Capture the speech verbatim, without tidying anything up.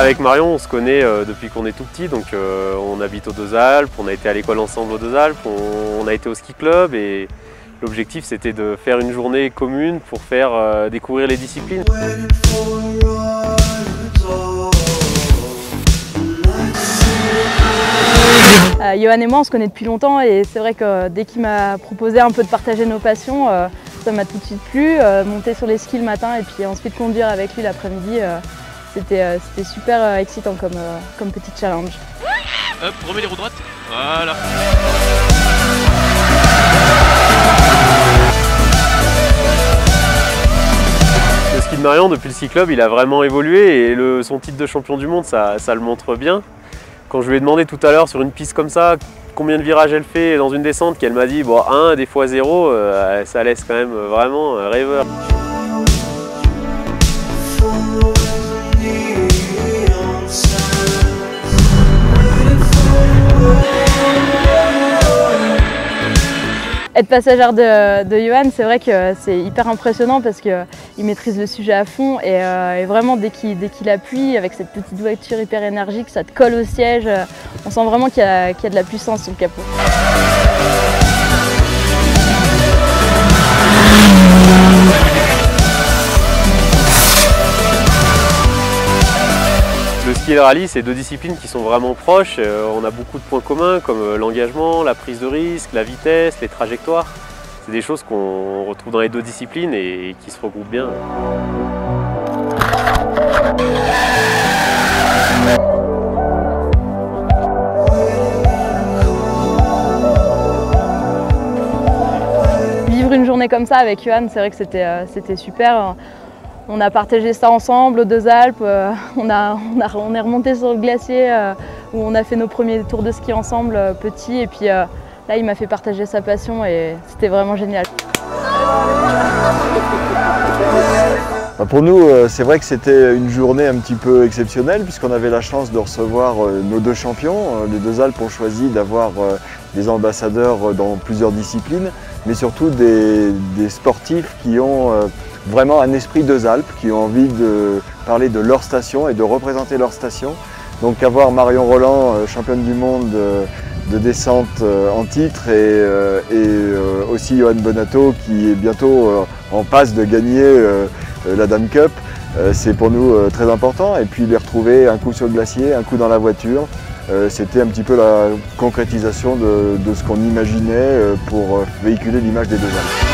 Avec Marion, on se connaît depuis qu'on est tout petit, donc on habite aux Deux Alpes, on a été à l'école ensemble aux Deux Alpes, on a été au ski club et l'objectif c'était de faire une journée commune pour faire découvrir les disciplines. Euh, Yoann et moi, on se connaît depuis longtemps et c'est vrai que dès qu'il m'a proposé un peu de partager nos passions, euh, ça m'a tout de suite plu. Euh, monter sur les skis le matin et puis ensuite conduire avec lui l'après-midi, euh, c'était euh, super euh, excitant comme, euh, comme petit challenge. Hop, remets les roues droites, voilà. Le ski de Marion, depuis le ski club, il a vraiment évolué et le, son titre de champion du monde, ça, ça le montre bien. Quand je lui ai demandé tout à l'heure sur une piste comme ça combien de virages elle fait dans une descente, qu'elle m'a dit bon, un, des fois zéro, euh, ça laisse quand même vraiment rêveur. Être passagère de, de Yoann, c'est vrai que c'est hyper impressionnant parce qu'il maîtrise le sujet à fond et, euh, et vraiment dès qu'il dès qu'il appuie avec cette petite voiture hyper énergique, ça te colle au siège, on sent vraiment qu'il y, qu'il y a de la puissance sur le capot. Le ski et le rallye, c'est deux disciplines qui sont vraiment proches. Euh, on a beaucoup de points communs comme l'engagement, la prise de risque, la vitesse, les trajectoires. C'est des choses qu'on retrouve dans les deux disciplines et, et qui se regroupent bien. Vivre une journée comme ça avec Yoann, c'est vrai que c'était euh, c'était super. On a partagé ça ensemble aux Deux Alpes, euh, on, a, on, a, on est remonté sur le glacier euh, où on a fait nos premiers tours de ski ensemble euh, petits et puis euh, là il m'a fait partager sa passion et c'était vraiment génial. Pour nous, c'est vrai que c'était une journée un petit peu exceptionnelle puisqu'on avait la chance de recevoir nos deux champions. Les Deux Alpes ont choisi d'avoir des ambassadeurs dans plusieurs disciplines, mais surtout des, des sportifs qui ont vraiment un esprit Deux Alpes, qui ont envie de parler de leur station et de représenter leur station. Donc avoir Marion Rolland, championne du monde de descente en titre, et, et aussi Yoann Bonato qui est bientôt en passe de gagner la Adam Cup, c'est pour nous très important. Et puis les retrouver un coup sur le glacier, un coup dans la voiture, c'était un petit peu la concrétisation de, de ce qu'on imaginait pour véhiculer l'image des Deux Alpes.